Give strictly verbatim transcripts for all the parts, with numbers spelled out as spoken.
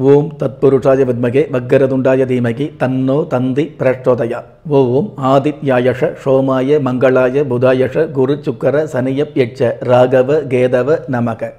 Om Tatpurushaya Vidmage Vaggaradundaya Dhimaki Tanno Tandi Prashodaya Om Adityayasha Shomaya Mangalaya Budayasha Guru Chukara Saniyap Yetcha Ragava Gedava Namaka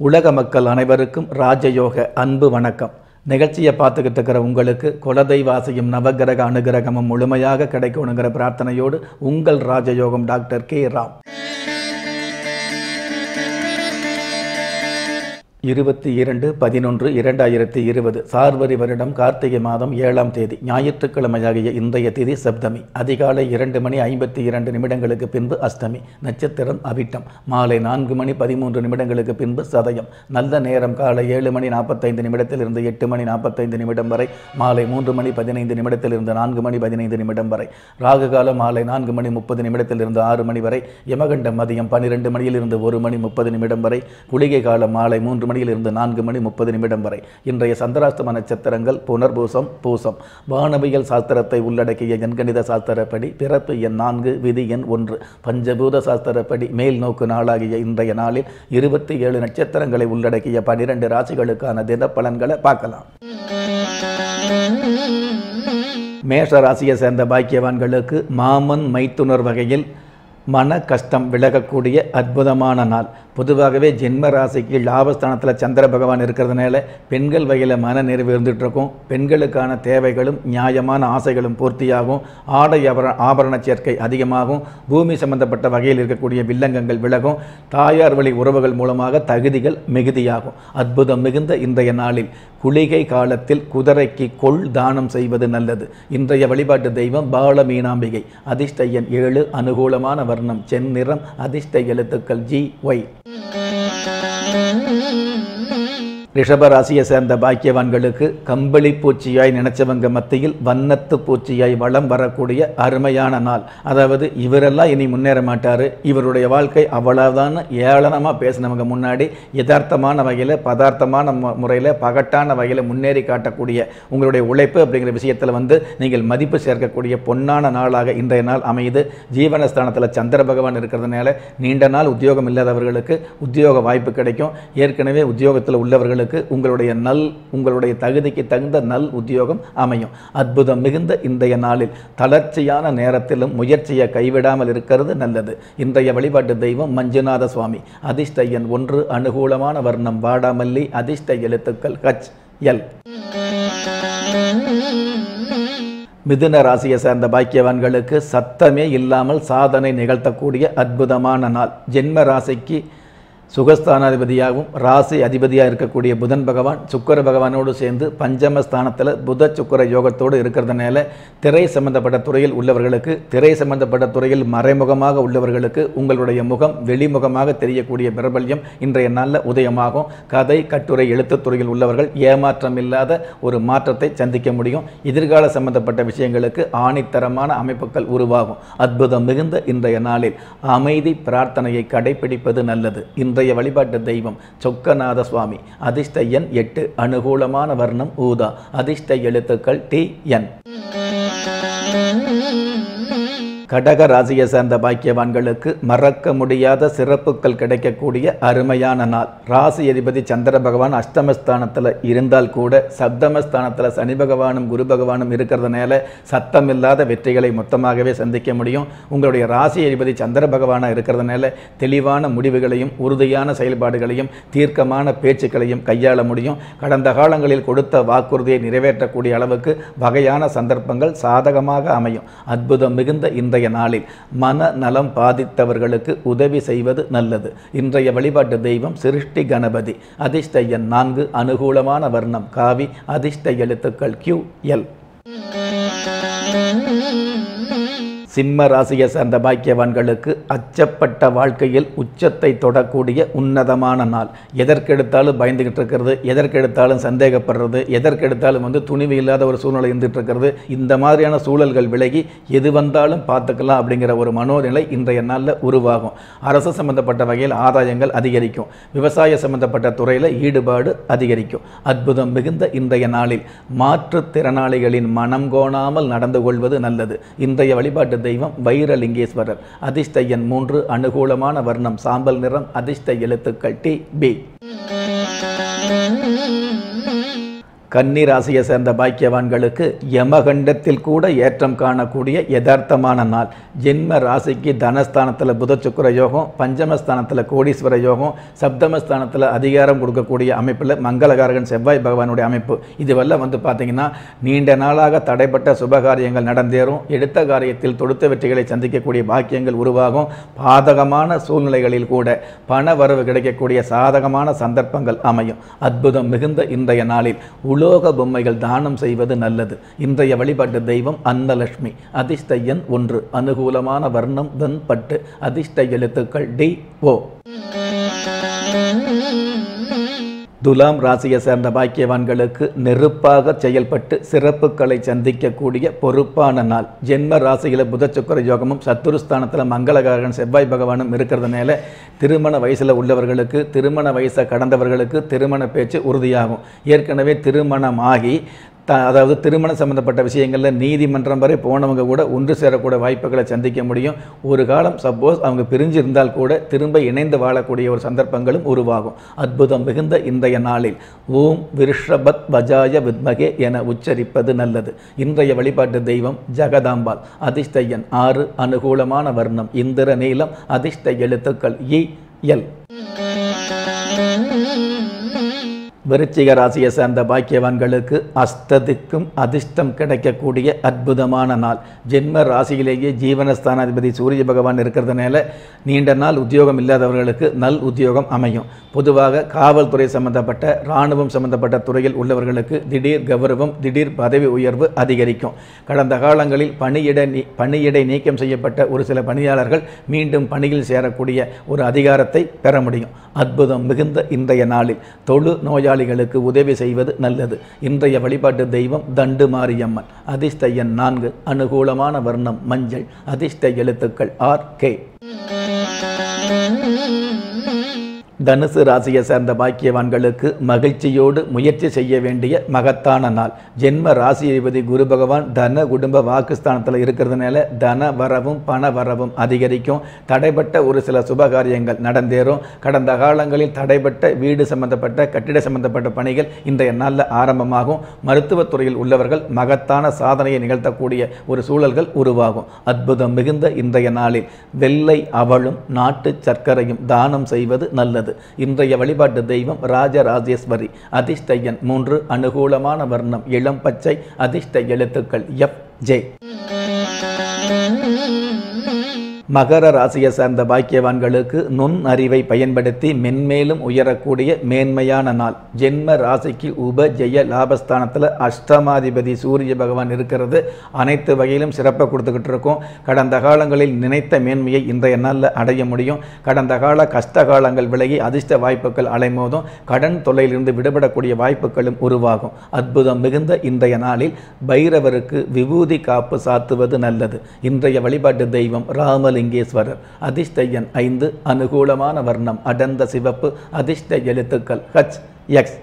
Ulaga Makkal Anaivarukkum Raja Yoga Anbu Vanakkam நிகழ்ச்சியை பார்த்துக்கிட்டு இருக்கிற உங்களுக்கு குலதெய்வ வாசியம் நவகிரக அனுகிரகமும் முழுமையாக கிடைக்கணும்ங்கற பிரார்த்தனையோடு உங்கள் ராஜயோகம் டாக்டர் கே ராம் இருபத்தி இரண்டு பதினொன்று இரண்டாயிரத்து இருபது சார்வரி வருடம் கார்த்திகை மாதம் ஏழாம் தேதி ஞாயிற்றுக்கிழமையாகிய இன்றைய தேதி சப்தமி அதிகாலை இரண்டு மணி ஐம்பத்தி இரண்டு நிமிடங்களுக்கு பின்பு அஷ்டமி நட்சத்திரம் அவிட்டம் மாலை நான்கு மணி பதிமூன்று நிமிடங்களுக்கு பின்பு சதயம் நல்ல நேரம் காலை ஏழு மணி நாற்பத்தைந்து நிமிடத்தில் இருந்து எட்டு மணி நாற்பத்தைந்து நிமிடம் வரை மாலை மூன்று மணி பதினைந்து நிமிடத்தில் இருந்து நான்கு மணி பதினைந்து நிமிடம் வரை ராகு காலம் மாலை நான்கு மணி முப்பது நிமிடத்தில் இருந்து ஆறு மணி வரை யமகண்டம் மதியம் பன்னிரண்டு மணியில் இருந்து ஒரு மணி முப்பது நிமிடம் வரை குளிகை காலம் மாலை மூன்று இருந்து நான்கு மணி முப்பது நிமிடம் வரை இன்றைய சந்திராஷ்டம நட்சத்திரங்கள் புனர்பூசம் பூசம் வானவியல் சாஸ்திரத்தை உள்ளடக்கிய எண்கணித சாஸ்திரப்படி பிறப்பு எண் நான்கு விதி எண் ஒன்று பஞ்சபூத சாஸ்திரப்படி மேல் நோக்கு நாளாகிய இன்றைய நாளில் இருபத்தி ஏழு நட்சத்திரங்களை உள்ளடக்கிய பனிரெண்டு ராசிகளுக்கான தின பலன்களை பார்க்கலாம். மேஷ ராசியை சேர்ந்த பாக்கியவான்களுக்கு மாமன் மைத்துனர் வகையில் மன கஷ்டம் விலகக்கூடிய அற்புதமான நாள். பொதுவாகவே ஜென்ம ராசிக்கு லாபஸ்தானத்தில் சந்திர பகவான் இருக்கிறதுனால பெண்கள் வகையில் மன நிறைவு இருந்துகிட்ருக்கும். பெண்களுக்கான தேவைகளும் நியாயமான ஆசைகளும் பூர்த்தியாகும். ஆடை ஆபர ஆபரண சேர்க்கை அதிகமாகும். பூமி சம்பந்தப்பட்ட வகையில் இருக்கக்கூடிய வில்லங்கங்கள் விலகும். தாயார் வழி உறவுகள் மூலமாக தகுதிகள் மிகுதியாகும். அற்புதம் மிகுந்த இன்றைய நாளில் குளிகை காலத்தில் குதிரைக்கு கொள் தானம் செய்வது நல்லது. இன்றைய வழிபாட்டு தெய்வம் பால மீனாம்பிகை. அதிர்ஷ்ட எண் ஏழு. அனுகூலமான வர்ணம் செந்நிறம். அதிர்ஷ்ட எழுத்துக்கள் ஜி ஒய். ரிஷப ராசியை சேர்ந்த பாக்கியவான்களுக்கு கம்பளி பூச்சியாய் நினைச்சவங்க மத்தியில் வண்ணத்து பூச்சியாய் வளம் வரக்கூடிய அருமையான நாள். அதாவது இவரெல்லாம் இனி முன்னேற மாட்டார், இவருடைய வாழ்க்கை அவ்வளவுதான் ஏளனமாக பேசினவங்க முன்னாடி யதார்த்தமான வகையில் பதார்த்தமான முறையில் பகட்டான வகையில் முன்னேறி காட்டக்கூடிய உங்களுடைய உழைப்பு அப்படிங்கிற விஷயத்தில் வந்து நீங்கள் மதிப்பு சேர்க்கக்கூடிய பொன்னான நாளாக இன்றைய நாள் அமையுது. ஜீவனஸ்தானத்தில் சந்திர பகவான் இருக்கிறதுனால நீண்ட நாள் உத்தியோகம் இல்லாதவர்களுக்கு உத்தியோக வாய்ப்பு கிடைக்கும். ஏற்கனவே உத்தியோகத்தில் உள்ளவர்களுக்கு உங்களுடைய நல் உங்களுடைய தகுதிக்கு தகுந்த நல் உத்தியோகம் அமையும். அற்புதம் மிகுந்த இன்றைய நாளில் தளர்ச்சியான நேரத்திலும் முயற்சியை கைவிடாமல் இருக்கிறது நல்லது. இன்றைய வழிபாட்டு தெய்வம் மஞ்சுநாத சுவாமி. அதிர்ஷ்ட எண் ஒன்று. அனுகூலமான வர்ணம் வாடாமல்லி. அதிர்ஷ்ட எழுத்துக்கள் ஹச் எல். மிதுன ராசியை சேர்ந்த பாக்கியவான்களுக்கு சத்தமே இல்லாமல் சாதனை நிகழ்த்தக்கூடிய அற்புதமான நாள். ஜென்ம ராசிக்கு சுகஸ்தானாதிபதியாகவும் ராசி அதிபதியாக இருக்கக்கூடிய புதன் பகவான் சுக்கர பகவானோடு சேர்ந்து பஞ்சமஸ்தானத்தில் புத சுக்கர யோகத்தோடு இருக்கிறதுனால திரை சம்பந்தப்பட்ட துறையில் உள்ளவர்களுக்கு திரை சம்பந்தப்பட்ட துறையில் மறைமுகமாக உள்ளவர்களுக்கு உங்களுடைய முகம் வெளிமுகமாக தெரியக்கூடிய பிரபல்யம் இன்றைய நாளில் உதயமாகும். கதை கட்டுரை எழுத்துத் துறையில் உள்ளவர்கள் ஏமாற்றம் இல்லாத ஒரு மாற்றத்தை சந்திக்க முடியும். எதிர்கால சம்பந்தப்பட்ட விஷயங்களுக்கு ஆணித்தரமான அமைப்புகள் உருவாகும். அற்புதம் மிகுந்த இன்றைய நாளில் அமைதி பிரார்த்தனையை கடைபிடிப்பது நல்லது. இன்றைய வழிபாட்டு தெய்வம் சொக்கநாத சுவாமி. அதிர்ஷ்ட எண் எட்டு. அனுகூலமான வர்ணம் ஊதா. அதிர்ஷ்ட எழுத்துக்கள் டி என். கடக ராசியை சேர்ந்த பாக்கியவான்களுக்கு மறக்க முடியாத சிறப்புகள் கிடைக்கக்கூடிய அருமையான நாள். ராசி அதிபதி சந்திர பகவான் அஷ்டமஸ்தானத்தில் இருந்தால் கூட சப்தமஸ்தானத்தில் சனி பகவானும் குரு பகவானும் இருக்கிறதுனால சத்தமில்லாத வெற்றிகளை மொத்தமாகவே சந்திக்க முடியும். உங்களுடைய ராசி அதிபதி சந்திர பகவானாக இருக்கிறதுனால தெளிவான முடிவுகளையும் உறுதியான செயல்பாடுகளையும் தீர்க்கமான பேச்சுக்களையும் கையாள முடியும். கடந்த காலங்களில் கொடுத்த வாக்குறுதியை நிறைவேற்றக்கூடிய அளவுக்கு வகையான சந்தர்ப்பங்கள் சாதகமாக அமையும். அற்புதம் மிகுந்த இந்த நாளில் மன நலம் பாதித்தவர்களுக்கு உதவி செய்வது நல்லது. இன்றைய வழிபாட்டு தெய்வம் சிருஷ்டி கணபதி. அதிர்ஷ்ட எண் நான்கு. அனுகூலமான வர்ணம் காவி. அதிர்ஷ்ட எழுத்துக்கள் கியூ எல். சிம்ம ராசியை சேர்ந்த பாக்கியவான்களுக்கு அச்சப்பட்ட வாழ்க்கையில் உச்சத்தை தொடக்கூடிய உன்னதமான நாள். எதற்கெடுத்தாலும் பயந்துகிட்டு இருக்கிறது, எதற்கெடுத்தாலும் சந்தேகப்படுறது, எதற்கெடுத்தாலும் வந்து துணிவு இல்லாத ஒரு சூழ்நிலை இருந்துகிட்டு இருக்கிறது. இந்த மாதிரியான சூழல்கள் விலகி எது வந்தாலும் பார்த்துக்கலாம் அப்படிங்கிற ஒரு மனோநிலை இன்றைய நாளில் உருவாகும். அரசு சம்பந்தப்பட்ட வகையில் ஆதாயங்கள் அதிகரிக்கும். விவசாய சம்பந்தப்பட்ட துறையில் ஈடுபாடு அதிகரிக்கும். அற்புதம் மிகுந்த இன்றைய நாளில் மாற்றுத்திறனாளிகளின் மனம் கோணாமல் நடந்து கொள்வது நல்லது. இன்றைய வழிபாட்டு தெய்வம் வைரலிங்கேஸ்வரர். அதிர்ஷ்ட எண் மூன்று. அனுகூலமான வர்ணம் சாம்பல் நிறம். அதிர்ஷ்ட எழுத்துக்கள் டி பி. கன்னி ராசியை சேர்ந்த பாக்கியவான்களுக்கு யமகண்டத்தில் கூட ஏற்றம் காணக்கூடிய யதார்த்தமான நாள். ஜென்ம ராசிக்கு தனஸ்தானத்தில் புதச்சுக்கர யோகம், பஞ்சமஸ்தானத்தில் கோடீஸ்வர யோகம், சப்தமஸ்தானத்தில் அதிகாரம் கொடுக்கக்கூடிய அமைப்பில் மங்களகாரகன் செவ்வாய் பகவானுடைய அமைப்பு. இதுவெல்லாம் வந்து பார்த்திங்கன்னா நீண்ட நாளாக தடைப்பட்ட சுபகாரியங்கள் நடந்தேறும், எடுத்த காரியத்தில் தொடுத்த வெற்றிகளை சந்திக்கக்கூடிய பாக்கியங்கள் உருவாகும். பாதகமான சூழ்நிலைகளில் கூட பண வரவு கிடைக்கக்கூடிய சாதகமான சந்தர்ப்பங்கள் அமையும். அற்புதம் மிகுந்த இன்றைய நாளில் உலோக பொம்மைகள் தானம் செய்வது நல்லது. இன்றைய வழிபாட்டு தெய்வம் அன்னலட்சுமி. அதிர்ஷ்ட எண் ஒன்று. அனுகூலமான வர்ணம் வெண்பட்டு. அதிர்ஷ்ட எழுத்துக்கள் டி ஓ. துலாம் ராசியை சேர்ந்த பாக்கியவான்களுக்கு நெருப்பாக செயல்பட்டு சிறப்புகளை சந்திக்கக்கூடிய பொறுப்பான நாள். ஜென்ம ராசியில் புதச்சுக்கர யோகமும் சத்துருஸ்தானத்தில் மங்களகாரகன் செவ்வாய் பகவானும் இருக்கிறதுனால திருமண வயசில் உள்ளவர்களுக்கு, திருமண வயசை கடந்தவர்களுக்கு திருமண பேச்சு உறுதியாகும். ஏற்கனவே திருமணமாகி த அதாவது திருமணம் சம்பந்தப்பட்ட விஷயங்களில் நீதிமன்றம் வரை போனவங்க கூட ஒன்று சேரக்கூடிய வாய்ப்புகளை சந்திக்க முடியும். ஒரு காலம் சப்போஸ் அவங்க பிரிஞ்சிருந்தால் கூட திரும்ப இணைந்து வாழக்கூடிய ஒரு சந்தர்ப்பங்களும் உருவாகும். அற்புதம் மிகுந்த இன்றைய நாளில் ஓம் விருஷபத் பஜாய வித்மகே என உச்சரிப்பது நல்லது. இன்றைய வழிபாட்டு தெய்வம் ஜெகதாம்பாள். அதிர்ஷ்ட எண் ஆறு. அனுகூலமான வர்ணம் இந்திர நீலம். அதிர்ஷ்ட எழுத்துக்கள் இ எல். விருச்சிக ராசியை சேர்ந்த பாக்கியவான்களுக்கு அஸ்ததிக்கும் அதிர்ஷ்டம் கிடைக்கக்கூடிய அற்புதமான நாள். ஜென்ம ராசியிலேயே ஜீவனஸ்தானாதிபதி சூரிய பகவான் இருக்கிறதுனால நீண்ட நாள் உத்தியோகம் இல்லாதவர்களுக்கு நல் உத்தியோகம் அமையும். பொதுவாக காவல்துறை சம்பந்தப்பட்ட, இராணுவம் சம்பந்தப்பட்ட துறையில் உள்ளவர்களுக்கு திடீர் கௌரவம், திடீர் பதவி உயர்வு அதிகரிக்கும். கடந்த காலங்களில் பணியிட பணியிடை நீக்கம் செய்யப்பட்ட ஒரு சில பணியாளர்கள் மீண்டும் பணியில் சேரக்கூடிய ஒரு அதிகாரத்தை பெற முடியும். அற்புதம் மிகுந்த இன்றைய நாளில் தொழு நோயாளி களுக்கு உதவி செய்வது நல்லது. இன்றைய வழிபாட்டு தெய்வம் தண்டு மாரியம்மன். அதிர்ஷ்ட எண் நான்கு. அனுகூலமான வர்ணம் மஞ்சள். அதிர்ஷ்ட எழுத்துக்கள் ஆர் கே. தனுசு ராசியை சேர்ந்த பாக்கியவான்களுக்கு மகிழ்ச்சியோடு முயற்சி செய்ய வேண்டிய மகத்தான நாள். ஜென்ம ராசியதிபதி குரு பகவான் தன குடும்ப வாக்குஸ்தானத்தில் இருக்கிறதுனால தன வரவும் பண வரவும் அதிகரிக்கும். தடைப்பட்ட ஒரு சில சுபகாரியங்கள் நடந்தேறும். கடந்த காலங்களில் தடைப்பட்ட வீடு சம்பந்தப்பட்ட, கட்டிட சம்பந்தப்பட்ட பணிகள் இன்றைய நாளில் ஆரம்பமாகும். மருத்துவத்துறையில் உள்ளவர்கள் மகத்தான சாதனையை நிகழ்த்தக்கூடிய ஒரு சூழல்கள் உருவாகும். அற்புதம் மிகுந்த இன்றைய நாளில் வெள்ளை அவளும் நாட்டு சர்க்கரையும் தானம் செய்வது நல்லது. இன்றைய வழிபாட்டு தெய்வம் ராஜராஜேஸ்வரி. அதிர்ஷ்ட எண் மூன்று. அனுகூலமான வர்ணம் இளம் பச்சை. அதிர்ஷ்ட எழுத்துக்கள் எப் ஜே. மகர ராசியை சார்ந்த பாக்கியவான்களுக்கு நுண் அறிவை பயன்படுத்தி மென்மேலும் உயரக்கூடிய மேன்மையான நாள். ஜென்ம ராசிக்கு உப ஜெய லாபஸ்தானத்தில் அஷ்டமாதிபதி சூரிய பகவான் இருக்கிறது அனைத்து வகையிலும் சிறப்பாக கொடுத்துக்கிட்டு இருக்கும். கடந்த காலங்களில் நினைத்த மேன்மையை இன்றைய நாளில் அடைய முடியும். கடந்த கால கஷ்ட காலங்கள் விலகி அதிர்ஷ்ட வாய்ப்புகள் அலைமோதும். கடன் தொல்லையிலிருந்து விடுபடக்கூடிய வாய்ப்புகளும் உருவாகும். அற்புதம் மிகுந்த இன்றைய நாளில் பைரவருக்கு விபூதி காப்பு சாத்துவது நல்லது. இன்றைய வழிபாட்டு தெய்வம் ராமலிங்க. அதிர்ஷ்ட எண் ஐந்து. அனுகூலமான வர்ணம் அடர்ந்த சிவப்பு. அதிர்ஷ்ட எழுத்துக்கள் ஹச் எக்ஸ்.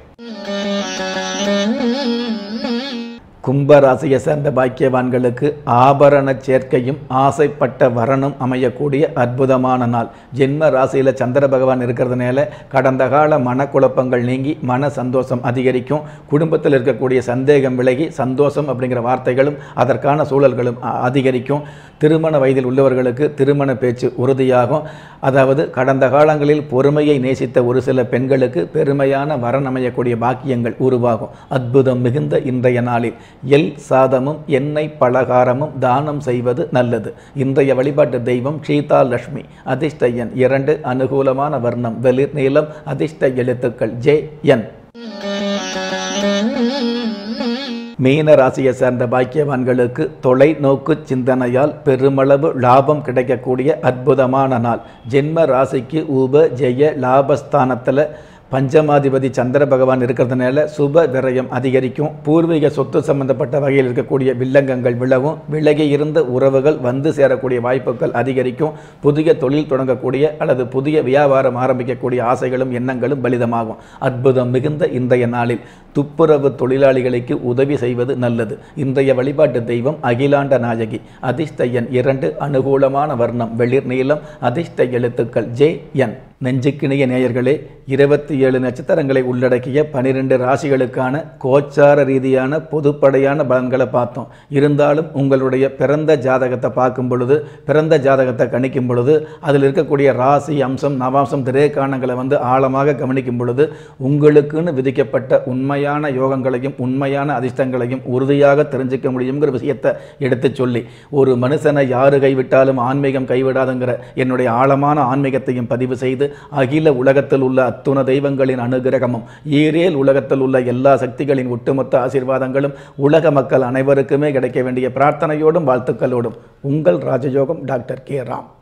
கும்ப ராசியை சேர்ந்த பாக்கியவான்களுக்கு ஆபரண சேர்க்கையும் ஆசைப்பட்ட வரனும் அமையக்கூடிய அற்புதமான நாள். ஜென்ம ராசியில் சந்திர பகவான் இருக்கிறதுனால கடந்த கால மனக்குழப்பங்கள் நீங்கி மன சந்தோஷம் அதிகரிக்கும். குடும்பத்தில் இருக்கக்கூடிய சந்தேகம் விலகி சந்தோஷம் அப்படிங்கிற வார்த்தைகளும் அதற்கான சூழல்களும் அதிகரிக்கும். திருமண வயதில் உள்ளவர்களுக்கு திருமண பேச்சு உறுதியாகும். அதாவது கடந்த காலங்களில் பொறுமையை நேசித்த ஒரு சில பெண்களுக்கு பெருமையான வரன் அமையக்கூடிய பாக்கியங்கள் உருவாகும். அற்புதம் மிகுந்த இன்றைய நாளில் எல் சாதமும் எண்ணெய் பலகாரமும் தானம் செய்வது நல்லது. இன்றைய வழிபாட்டு தெய்வம் சீதா லட்சுமி. அதிர்ஷ்ட எண் இரண்டு. அனுகூலமான வர்ணம் வெளிர் நீலம். அதிர்ஷ்ட எழுத்துக்கள் ஜே என். மீன ராசியை சேர்ந்த பாக்கியவான்களுக்கு தொலைநோக்கு சிந்தனையால் பெருமளவு லாபம் கிடைக்கக்கூடிய அற்புதமான நாள். ஜென்ம ராசிக்கு உப ஜெய லாபஸ்தானத்தில் பஞ்சமாதிபதி சந்திர பகவான் இருக்கிறதுனால சுப விரயம் அதிகரிக்கும். பூர்வீக சொத்து சம்பந்தப்பட்ட வகையில் இருக்கக்கூடிய வில்லங்கங்கள் விலகும். விலகி இருந்த உறவுகள் வந்து சேரக்கூடிய வாய்ப்புகள் அதிகரிக்கும். புதிய தொழில் தொடங்கக்கூடிய அல்லது புதிய வியாபாரம் ஆரம்பிக்கக்கூடிய ஆசைகளும் எண்ணங்களும் பலிதமாகும். அற்புதம் மிகுந்த இன்றைய நாளில் துப்புரவு தொழிலாளிகளுக்கு உதவி செய்வது நல்லது. இன்றைய வழிபாட்டு தெய்வம் அகிலாண்ட நாயகி. அதிர்ஷ்ட எண் இரண்டு. அனுகூலமான வர்ணம் வெளிர் நீலம். அதிர்ஷ்ட எழுத்துக்கள் ஜே என். நெஞ்சுக்கிணைய நேயர்களே, இருபத்தி ஏழு நட்சத்திரங்களை உள்ளடக்கிய பனிரெண்டு ராசிகளுக்கான கோச்சார ரீதியான பொதுப்படையான பலன்களை பார்த்தோம். இருந்தாலும் உங்களுடைய பிறந்த ஜாதகத்தை பார்க்கும் பொழுது, பிறந்த ஜாதகத்தை கணிக்கும் பொழுது, அதில் இருக்கக்கூடிய ராசி அம்சம் நவாம்சம் திரேகாணங்களை வந்து ஆழமாக கவனிக்கும் பொழுது உங்களுக்குன்னு விதிக்கப்பட்ட உண்மையான யோகங்களையும் உண்மையான அதிர்ஷ்டங்களையும் உறுதியாக தெரிஞ்சிக்க முடியுங்கிற விஷயத்தை எடுத்து சொல்லி, ஒரு மனுஷனை யாரு கைவிட்டாலும் ஆன்மீகம் கைவிடாதுங்கிற என்னுடைய ஆழமான ஆன்மீகத்தையும் பதிவு செய்து, அகில உலகத்தில் உள்ள அத்துண தெய்வங்களின் அனுகிரகமும் ஈரேல் உலகத்தில் உள்ள எல்லா சக்திகளின் ஒட்டுமொத்த ஆசீர்வாதங்களும் உலக மக்கள் அனைவருக்குமே கிடைக்க வேண்டிய பிரார்த்தனையோடும் வாழ்த்துக்களோடும் உங்கள் ராஜயோகம் டாக்டர் கே ராம்.